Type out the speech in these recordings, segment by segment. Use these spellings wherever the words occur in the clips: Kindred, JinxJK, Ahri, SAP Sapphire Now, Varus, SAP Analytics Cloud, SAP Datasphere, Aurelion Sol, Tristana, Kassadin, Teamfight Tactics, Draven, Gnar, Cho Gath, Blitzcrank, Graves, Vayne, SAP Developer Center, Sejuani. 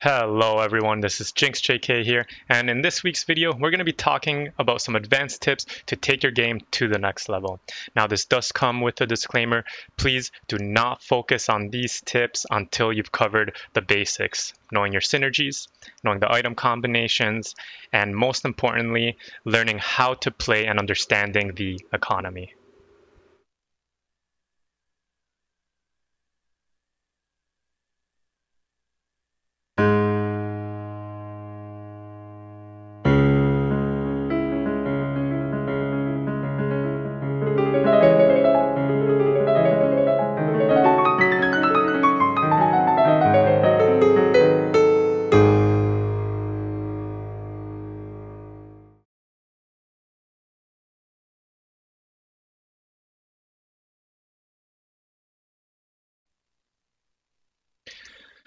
Hello everyone, this is JinxJK here, and in this week's video we're going to be talking about some advanced tips to take your game to the next level. Now this does come with a disclaimer. Please do not focus on these tips until you've covered the basics, knowing your synergies, knowing the item combinations, and most importantly, learning how to play and understanding the economy.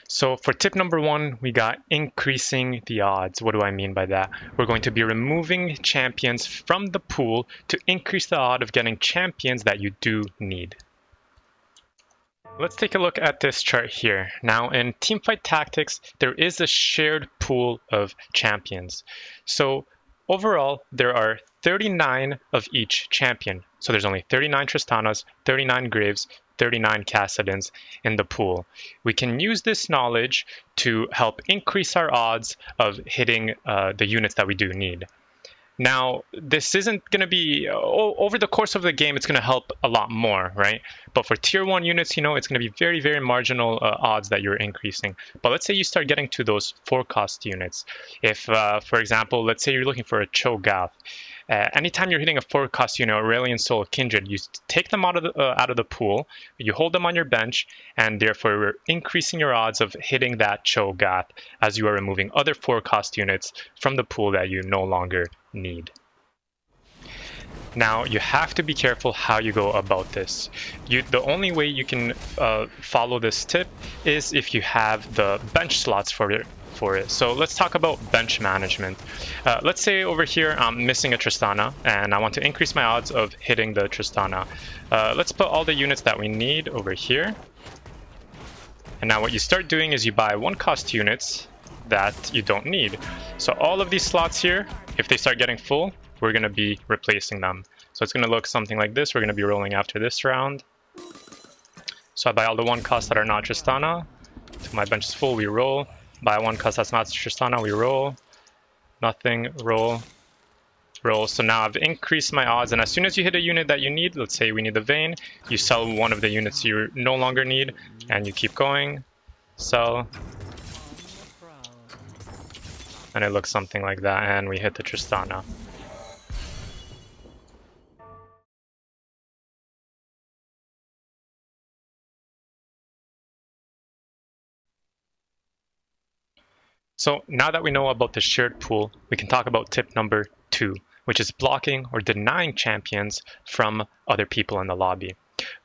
So for tip number one, we got increasing the odds. What do I mean by that? We're going to be removing champions from the pool to increase the odds of getting champions that you do need. Let's take a look at this chart here. Now in Teamfight Tactics, there is a shared pool of champions. So overall, there are 39 of each champion. So there's only 39 Tristanas, 39 Graves, 39 Kassadins in the pool. We can use this knowledge to help increase our odds of hitting the units that we do need. Now, this isn't going to be, over the course of the game, it's going to help a lot more, right? But for tier 1 units, you know, it's going to be very, very marginal odds that you're increasing. But let's say you start getting to those 4-cost units. If, for example, let's say you're looking for a Cho Gath. Anytime you're hitting a 4-cost unit, Aurelion Sol, Kindred, you take them out of the pool, you hold them on your bench, and therefore we're increasing your odds of hitting that Cho Gath as you are removing other 4-cost units from the pool that you no longer need. Now you have to be careful how you go about this. The only way you can follow this tip is if you have the bench slots for it. So let's talk about bench management. Let's say over here I'm missing a Tristana and I want to increase my odds of hitting the Tristana. Let's put all the units that we need over here. And now what you start doing is you buy 1-cost units that you don't need. So all of these slots here, if they start getting full, we're going to be replacing them. So it's going to look something like this. We're going to be rolling after this round. So I buy all the 1-costs that are not Tristana. Till my bench is full, we roll. Buy 1-cost that's not Tristana, we roll. Nothing, roll, roll. So now I've increased my odds, and as soon as you hit a unit that you need, let's say we need the Vayne, you sell one of the units you no longer need, and you keep going. Sell. And it looks something like that, and we hit the Tristana. So now that we know about the shared pool, we can talk about tip number 2, which is blocking or denying champions from other people in the lobby.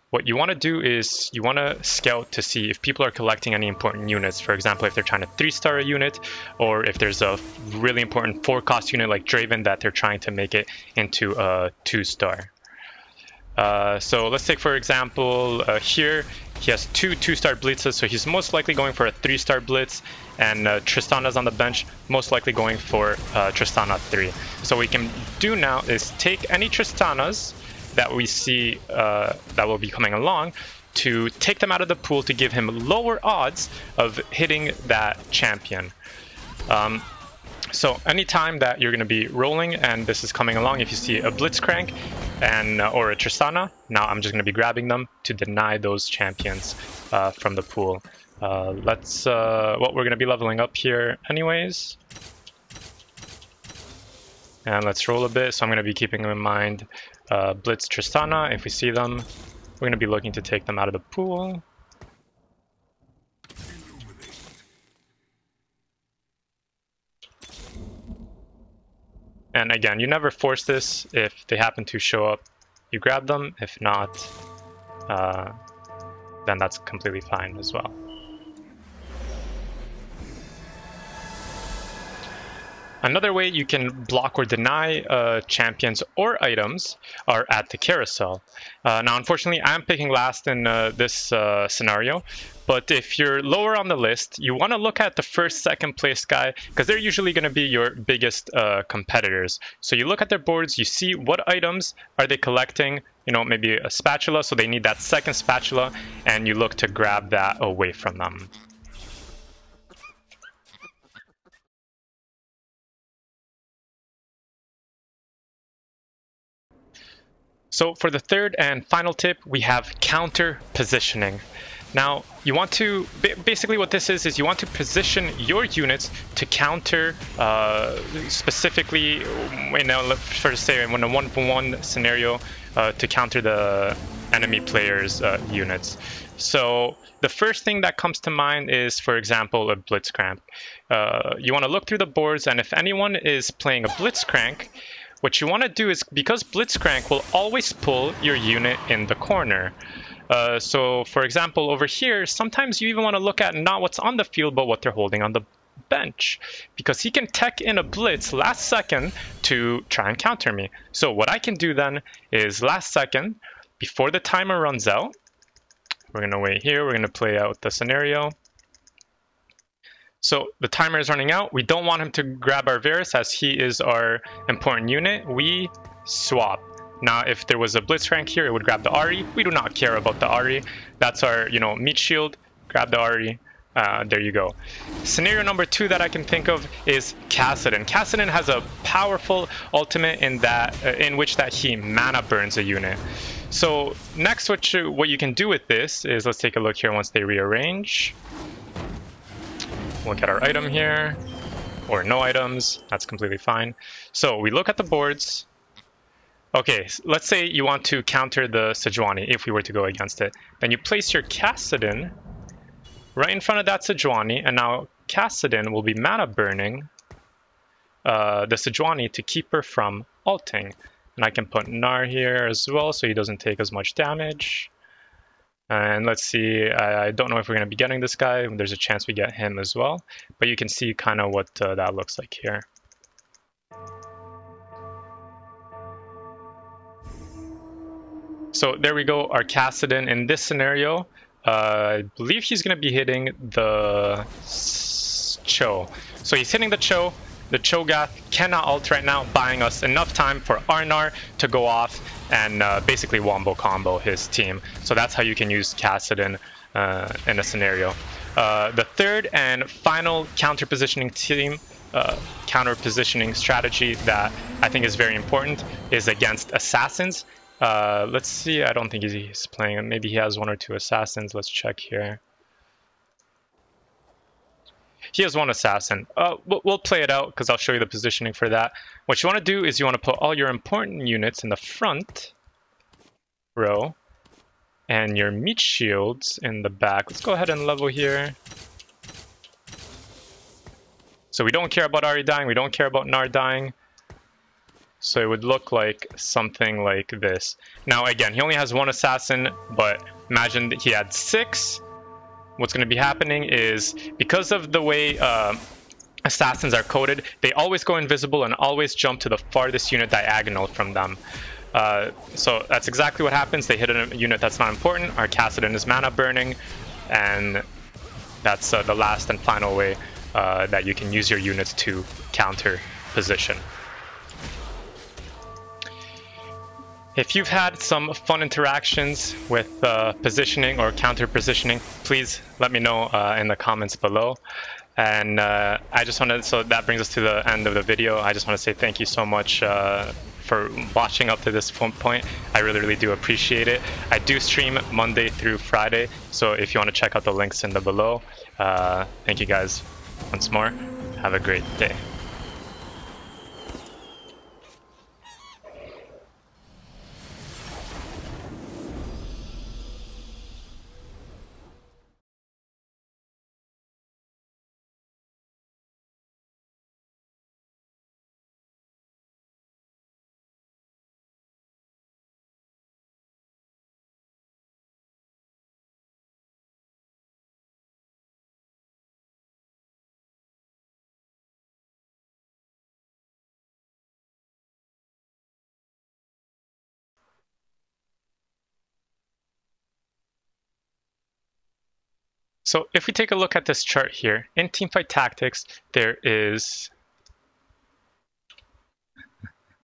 What you want to do is you want to scout to see if people are collecting any important units. For example, if they're trying to 3-star a unit, or if there's a really important 4-cost unit like Draven that they're trying to make it into a 2-star. So let's take, for example, here he has two 2-star blitzes, so he's most likely going for a 3-star blitz, and Tristana's on the bench, most likely going for Tristana 3. So what we can do now is take any Tristanas that we see that will be coming along, to take them out of the pool to give him lower odds of hitting that champion. So anytime that you're going to be rolling and this is coming along, if you see a Blitzcrank and or a Tristana, now I'm just going to be grabbing them to deny those champions from the pool. What we're going to be leveling up here anyways. And let's roll a bit, so I'm going to be keeping in mind Blitz Tristana. If we see them, we're going to be looking to take them out of the pool. And again, you never force this. If they happen to show up, you grab them. If not, then that's completely fine as well. Another way you can block or deny champions or items are at the carousel. Now, unfortunately, I'm picking last in this scenario, but if you're lower on the list, you want to look at the first, second place guy, because they're usually going to be your biggest competitors. So you look at their boards, you see what items are they collecting, you know, maybe a spatula, so they need that second spatula, and you look to grab that away from them. So for the third and final tip, we have counter positioning. Now, you want to, basically what this is you want to position your units to counter specifically, in a 1v1 scenario, to counter the enemy player's units. So the first thing that comes to mind is, for example, a Blitzcrank. You want to look through the boards, and if anyone is playing a Blitzcrank, what you want to do is, because Blitzcrank will always pull your unit in the corner. So, for example, over here, sometimes you even want to look at not what's on the field, but what they're holding on the bench. Because he can tech in a blitz last second to try and counter me. So what I can do then is last second, before the timer runs out, we're going to wait here, we're going to play out the scenario. So the timer is running out. We don't want him to grab our Varus as he is our important unit. We swap. Now, if there was a Blitzcrank here, it would grab the Ahri. We do not care about the Ahri. That's our, you know, meat shield. Grab the Ahri. There you go. Scenario number two that I can think of is Kassadin. Kassadin has a powerful ultimate in that in which he mana burns a unit. So next, what you can do with this is, let's take a look here once they rearrange. We'll get our item here, or no items, that's completely fine. So we look at the boards. Okay, let's say you want to counter the Sejuani if we were to go against it. Then you place your Kassadin right in front of that Sejuani, and now Kassadin will be mana burning the Sejuani to keep her from ulting. And I can put Gnar here as well so he doesn't take as much damage. And let's see, I don't know if we're going to be getting this guy. There's a chance we get him as well. But you can see kind of what that looks like here. So there we go, our Kassadin in this scenario. I believe he's going to be hitting the Cho. So he's hitting the Cho. The Cho Gath cannot ult right now, buying us enough time for Gnar to go off and basically wombo combo his team. So that's how you can use Kassadin in a scenario. The third and final counter positioning strategy that I think is very important is against assassins. Let's see, I don't think he's playing, maybe he has one or two assassins. Let's check here. He has one assassin. We'll play it out because I'll show you the positioning for that. What you want to do is you want to put all your important units in the front row and your meat shields in the back. Let's go ahead and level here. So we don't care about Ahri dying. We don't care about Gnar dying. So it would look like something like this. Now, again, he only has one assassin, but imagine that he had six. What's going to be happening is, because of the way assassins are coded, they always go invisible and always jump to the farthest unit diagonal from them. So that's exactly what happens. They hit a unit that's not important. Our Kassadin is mana burning, and that's the last and final way that you can use your units to counter position. If you've had some fun interactions with positioning or counter positioning, please let me know in the comments below. And so that brings us to the end of the video. I just want to say thank you so much for watching up to this point. I really do appreciate it. I do stream Monday through Friday, so if you want to check out the links in the below. Thank you guys once more. Have a great day. So if we take a look at this chart here, in Teamfight Tactics, there is